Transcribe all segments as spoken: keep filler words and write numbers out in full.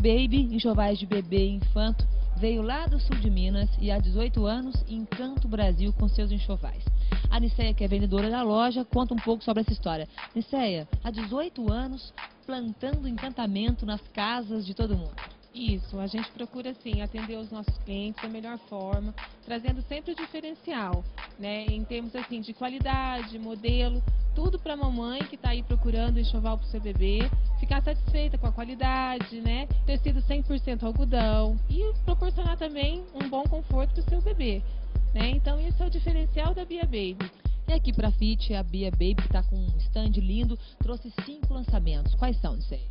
Baby, em jovais de bebê e infanto, veio lá do sul de Minas e há dezoito anos encanta o Brasil com seus enxovais. A Niceia, que é vendedora da loja, conta um pouco sobre essa história. Niceia, há dezoito anos plantando encantamento nas casas de todo mundo. Isso, a gente procura sim atender os nossos clientes da melhor forma, trazendo sempre o diferencial, né? Em termos assim de qualidade, modelo, tudo para a mamãe que está aí procurando enxoval para o seu bebê, ficar satisfeita com a qualidade, né? Tecido cem por cento algodão e proporcionar também um bom conforto para o seu bebê, né? Então isso é o diferencial da Biah Baby. E aqui para a F I T, a Biah Baby, que está com um stand lindo, trouxe cinco lançamentos. Quais são, Niceia?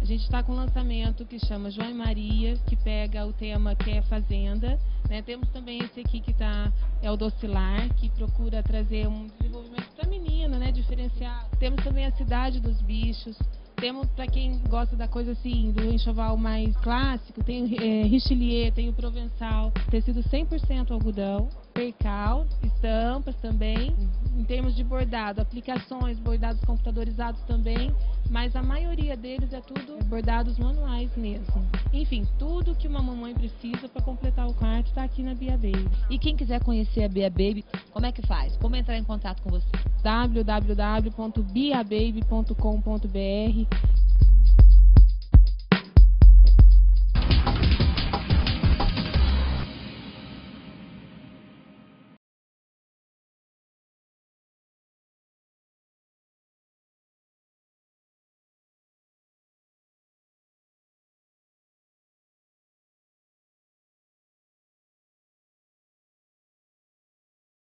A gente está com um lançamento que chama João e Maria, que pega o tema que é fazenda, né? Temos também esse aqui que tá, é o Doce Lar, que procura trazer um desenvolvimento para menina, né? Diferenciar. Temos também a Cidade dos Bichos. Temos, para quem gosta da coisa assim, do enxoval mais clássico, tem o é, Richelieu, tem o Provençal, tecido cem por cento algodão, percal, estampas também. Em termos de bordado, aplicações, bordados computadorizados também, mas a maioria deles é tudo bordados manuais mesmo. Enfim, tudo que uma mamãe precisa para completar o quarto está aqui na Biah Baby. E quem quiser conhecer a Biah Baby, como é que faz? Como entrar em contato com você? w w w ponto biah baby ponto com ponto br